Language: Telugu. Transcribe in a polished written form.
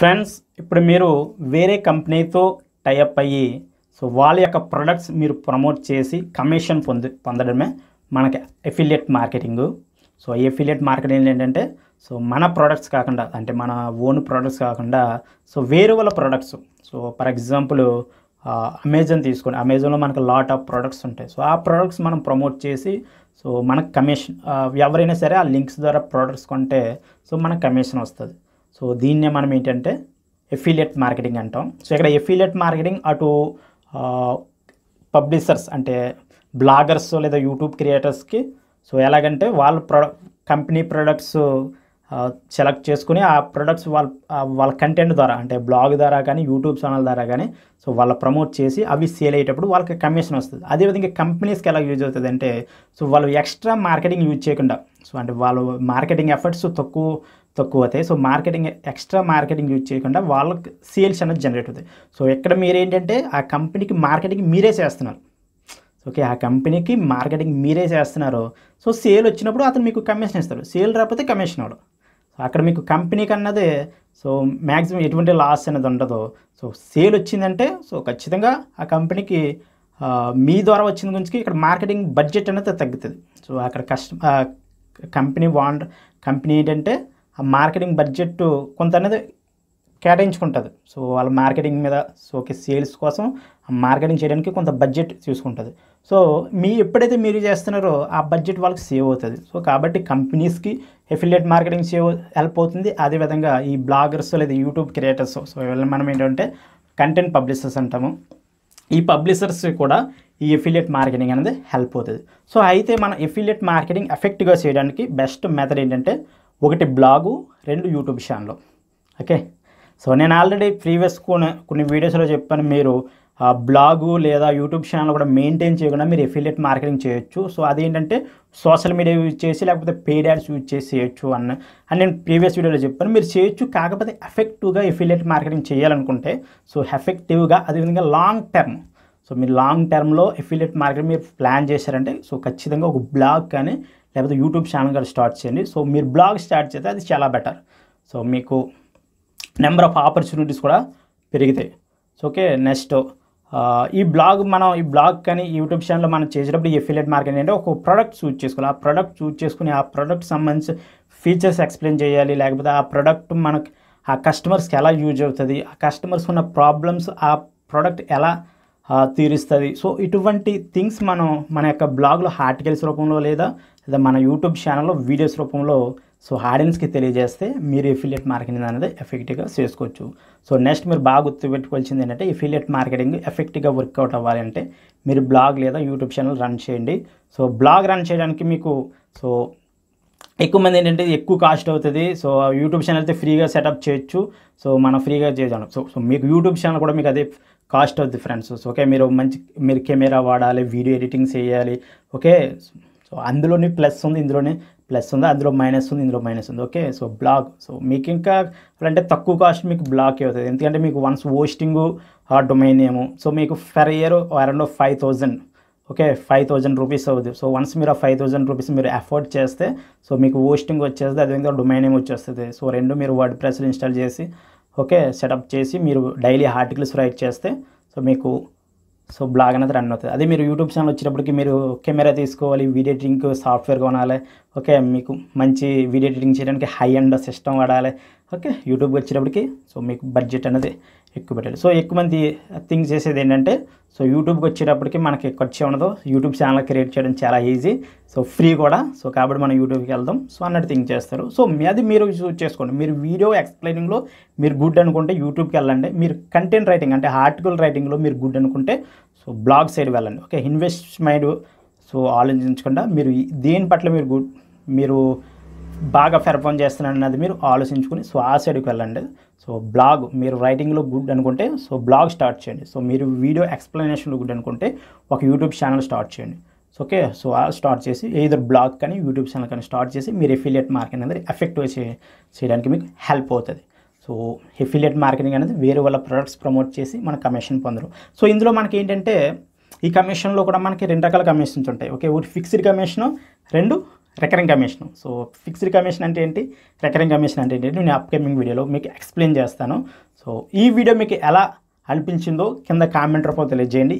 ఫ్రెండ్స్ ఇప్పుడు మీరు వేరే కంపెనీతో టైఅప్ అయ్యి సో వాళ్ళ యొక్క ప్రొడక్ట్స్ మీరు ప్రమోట్ చేసి కమిషన్ పొందడమే మనకి ఎఫిలియేట్ మార్కెటింగ్. సో ఈ ఎఫిలియేట్ మార్కెటింగ్ ఏంటంటే సో మన ప్రోడక్ట్స్ కాకుండా అంటే మన ఓన్ ప్రోడక్ట్స్ కాకుండా సో వేరే వాళ్ళ products so for example Amazon తీసుకోండి. అమెజాన్లో మనకు లాట్ ఆఫ్ ప్రోడక్ట్స్ ఉంటాయి. సో ఆ ప్రోడక్ట్స్ మనం ప్రమోట్ చేసి సో మనకు కమిషన్ ఎవరైనా సరే ఆ లింక్స్ ద్వారా ప్రోడక్ట్స్ కొంటే సో మనకు కమిషన్ వస్తుంది. సో దీన్నే మనం ఏంటంటే ఎఫిలియేట్ మార్కెటింగ్ అంటాం. సో ఇక్కడ ఎఫిలియేట్ మార్కెటింగ్ అటు పబ్లిషర్స్ అంటే బ్లాగర్స్ లేదా యూట్యూబ్ క్రియేటర్స్కి సో ఎలాగంటే వాళ్ళ కంపెనీ ప్రోడక్ట్స్ సెలెక్ట్ చేసుకుని ఆ ప్రోడక్ట్స్ వాళ్ళ కంటెంట్ ద్వారా అంటే బ్లాగ్ ద్వారా కానీ యూట్యూబ్ ఛానల్ ద్వారా కానీ సో వాళ్ళ ప్రమోట్ చేసి అవి సేల్ అయ్యేటప్పుడు వాళ్ళకి కమిషన్ వస్తుంది. అదేవిధంగా కంపెనీస్కి ఎలా యూజ్ అవుతుంది అంటే సో వాళ్ళు ఎక్స్ట్రా మార్కెటింగ్ యూజ్ చేయకుండా సో అంటే వాళ్ళు మార్కెటింగ్ ఎఫర్ట్స్ తక్కువ అవుతాయి. సో ఎక్స్ట్రా మార్కెటింగ్ యూజ్ చేయకుండా వాళ్ళకి సేల్స్ అనేది జనరేట్ అవుతాయి. సో ఇక్కడ మీరేంటంటే ఆ కంపెనీకి మార్కెటింగ్ మీరే చేస్తున్నారు. ఓకే, ఆ కంపెనీకి మార్కెటింగ్ మీరే చేస్తున్నారు. సో సేల్ వచ్చినప్పుడు అతను మీకు కమిషన్ ఇస్తాడు, సేల్ రాకపోతే కమిషన్ ఇవ్వడు. సో అక్కడ మీకు కంపెనీకి అన్నదే సో మ్యాక్సిమం ఎటువంటి లాస్ అనేది ఉండదు. సో సేల్ వచ్చిందంటే సో ఖచ్చితంగా ఆ కంపెనీకి మీ ద్వారా వచ్చిన గురించి ఇక్కడ మార్కెటింగ్ బడ్జెట్ అనేది తగ్గుతుంది. సో అక్కడ కంపెనీ ఏంటంటే ఆ మార్కెటింగ్ బడ్జెట్ కొంత అనేది కేటాయించుకుంటుంది. సో వాళ్ళ మార్కెటింగ్ మీద సో ఓకే సేల్స్ కోసం మార్కెటింగ్ చేయడానికి కొంత బడ్జెట్ చూసుకుంటుంది. సో ఎప్పుడైతే మీరు చేస్తున్నారో ఆ బడ్జెట్ వాళ్ళకి సేవ్ అవుతుంది. సో కాబట్టి కంపెనీస్కి ఎఫిలియేట్ మార్కెటింగ్ సేవ్ హెల్ప్ అవుతుంది. అదేవిధంగా ఈ బ్లాగర్స్ లేదా యూట్యూబ్ క్రియేటర్స్ సో వీళ్ళని మనం ఏంటంటే కంటెంట్ పబ్లిషర్స్ అంటాము. ఈ పబ్లిషర్స్ కూడా ఈ ఎఫిలియేట్ మార్కెటింగ్ అనేది హెల్ప్ అవుతుంది. సో అయితే మన ఎఫిలియేట్ మార్కెటింగ్ ఎఫెక్టివ్గా చేయడానికి బెస్ట్ మెథడ్ ఏంటంటే ఒకటి blog, 2 YouTube channel. Okay, so నేను ఆల్రెడీ ప్రీవియస్ కొన్ని వీడియోస్లో చెప్పాను మీరు బ్లాగు లేదా యూట్యూబ్ ఛానల్ కూడా మెయింటైన్ చేయకుండా మీరు ఎఫిలియేట్ మార్కెటింగ్ చేయొచ్చు. సో అదేంటంటే సోషల్ మీడియా యూజ్ చేసి లేకపోతే పెయిడ్ యాడ్స్ యూజ్ చేసి చేయొచ్చు అని నేను ప్రీవియస్ వీడియోలో చెప్పాను. మీరు చేయొచ్చు, కాకపోతే ఎఫెక్టివ్గా ఎఫిలియేట్ మార్కెటింగ్ చేయాలనుకుంటే సో ఎఫెక్టివ్గా అదేవిధంగా లాంగ్ టర్మ్ సో మీరు లాంగ్ టర్మ్లో ఎఫిలియేట్ మార్కెటింగ్ మీరు ప్లాన్ చేశారంటే సో ఖచ్చితంగా ఒక బ్లాగ్ కానీ లేకపోతే యూట్యూబ్ ఛానల్ కానీ స్టార్ట్ చేయండి. సో మీరు బ్లాగ్ స్టార్ట్ చేస్తే అది చాలా బెటర్. సో మీకు నెంబర్ ఆఫ్ ఆపర్చునిటీస్ కూడా పెరుగుతాయి. సో ఓకే, నెక్స్ట్ ఈ బ్లాగ్ కానీ యూట్యూబ్ ఛానల్లో మనం చేసేటప్పుడు ఎఫిలియేట్ మార్కెటింగ్ అంటే ఒక ప్రోడక్ట్ చూజ్ చేసుకోవాలి. ఆ ప్రోడక్ట్ చూజ్ చేసుకుని ఆ ప్రోడక్ట్ సంబంధించి ఫీచర్స్ ఎక్స్ప్లెయిన్ చేయాలి. లేకపోతే ఆ ప్రోడక్ట్ మనకు ఆ కస్టమర్స్కి ఎలా యూజ్ అవుతుంది, ఆ కస్టమర్స్ ఉన్న ప్రాబ్లమ్స్ ఆ ప్రోడక్ట్ ఎలా తీరుస్తుంది. సో ఇటువంటి థింగ్స్ మనం మన యొక్క బ్లాగ్లో ఆర్టికల్స్ రూపంలో లేదా మన యూట్యూబ్ ఛానల్లో వీడియోస్ రూపంలో సో ఆడియన్స్కి తెలియజేస్తే మీరు ఎఫిలియేట్ మార్కెటింగ్ అనేది ఎఫెక్టివ్గా చేసుకోవచ్చు. సో నెక్స్ట్ మీరు బాగా గుర్తుపెట్టుకోవాల్సింది ఏంటంటే ఎఫిలియేట్ మార్కెటింగ్ ఎఫెక్టివ్గా వర్కౌట్ అవ్వాలంటే మీరు బ్లాగ్ లేదా యూట్యూబ్ ఛానల్ రన్ చేయండి. సో బ్లాగ్ రన్ చేయడానికి మీకు సో ఎక్కువ మంది ఏంటంటే ఎక్కువ కాస్ట్ అవుతుంది. సో యూట్యూబ్ ఛానల్ అయితే ఫ్రీగా సెటప్ చేయొచ్చు. సో మనం ఫ్రీగా చేయడం సో సో మీకు యూట్యూబ్ ఛానల్ కూడా మీకు అదే కాస్ట్ అవుతుంది ఫ్రెండ్స్. సో ఓకే, మీరు కెమెరా వాడాలి, వీడియో ఎడిటింగ్ చేయాలి. ఓకే, సో అందులోనే ప్లస్ ఉంది, ఇందులోనే ప్లస్ ఉంది, అందులో మైనస్ ఉంది, ఇందులో మైనస్ ఉంది. ఓకే, సో బ్లాగ్ సో మీకు ఇంకా అంటే తక్కువ కాస్ట్ మీకు బ్లాగ్ అవుతుంది. ఎందుకంటే మీకు వన్స్ హోస్టింగు ఆ డొమైన్ ఏమో సో మీకు for year around 5000 okay 5000 rupees అవుతుంది. సో వన్స్ మీరు ఆ 5000 రూపీస్ మీరు ఎఫర్ట్ చేస్తే సో మీకు హోస్టింగ్ వచ్చేస్తుంది, అదేవిధంగా డొమైన్ ఏమో వచ్చేస్తుంది. సో రెండు మీరు వర్డ్ ప్రెస్లు ఇన్స్టాల్ చేసి ఓకే సెటప్ చేసి మీరు డైలీ ఆర్టికల్స్ రైట్ చేస్తే సో మీకు సో బ్లాగ్ అనేది రన్ అవుతుంది. అదే మీరు యూట్యూబ్ ఛానల్ వచ్చేటప్పటికి మీరు కెమెరా తీసుకోవాలి, వీడియో ఎడిటింగ్ సాఫ్ట్వేర్ కొనాలి. ఓకే, మీకు మంచి వీడియో ఎడిటింగ్ చేయడానికి హై ఎండ్ సిస్టమ్ వాడాలి. ఓకే, యూట్యూబ్కి వచ్చేటప్పటికి సో మీకు బడ్జెట్ అనేది ఎక్కువ పెట్టాలి. సో ఎక్కువ మంది థింక్ చేసేది ఏంటంటే సో యూట్యూబ్కి వచ్చేటప్పటికి మనకి ఖర్చు ఉండదు, యూట్యూబ్ ఛానల్ క్రియేట్ చేయడం చాలా ఈజీ, సో ఫ్రీ కూడా. సో కాబట్టి మనం యూట్యూబ్కి వెళ్దాం సో అన్నట్టు థింక్ చేస్తారు. సో అది మీరు చూస్ చేసుకోండి. మీరు వీడియో ఎక్స్ప్లెయినింగ్లో మీరు గుడ్ అనుకుంటే యూట్యూబ్కి వెళ్ళండి. మీరు కంటెంట్ రైటింగ్ అంటే ఆర్టికల్ రైటింగ్లో మీరు గుడ్ అనుకుంటే సో బ్లాగ్ సైడ్ వెళ్ళండి. ఓకే, ఇన్వెస్ట్మెంట్ సో ఆలోచించకుండా మీరు దేని పట్ల మీరు బాగా పెర్ఫామ్ చేస్తున్నాను అన్నది మీరు ఆలోచించుకుని సో ఆ సైడ్కి వెళ్ళండి. సో బ్లాగ్ మీరు రైటింగ్లో గుడ్ అనుకుంటే సో బ్లాగ్ స్టార్ట్ చేయండి. సో మీరు వీడియో ఎక్స్ప్లెనేషన్లో గుడ్ అనుకుంటే ఒక యూట్యూబ్ ఛానల్ స్టార్ట్ చేయండి. సో ఓకే, సో ఆ స్టార్ట్ చేసి ఏదో బ్లాగ్ కానీ యూట్యూబ్ ఛానల్ కానీ స్టార్ట్ చేసి మీరు ఎఫిలియేట్ మార్కెటింగ్ అనేది ఎఫెక్టివ్గా చేయడానికి మీకు హెల్ప్ అవుతుంది. సో ఎఫిలియేట్ మార్కెటింగ్ అనేది వేరే వాళ్ళ ప్రొడక్ట్స్ ప్రమోట్ చేసి మన కమిషన్ పొందరు. సో ఇందులో మనకి ఏంటంటే ఈ కమిషన్లో కూడా మనకి 2 రకాల కమిషన్స్ ఉంటాయి. ఓకే, ఒకటి fixed commission, 2 recurring commission. So fixed commission అంటే ఏంటి, రికరింగ్ కమిషన్ అంటే ఏంటి నేను అప్కమింగ్ వీడియోలో మీకు ఎక్స్ప్లెయిన్ చేస్తాను. సో ఈ వీడియో మీకు ఎలా అనిపించిందో కింద కామెంట్ రూపంలో తెలియజేయండి.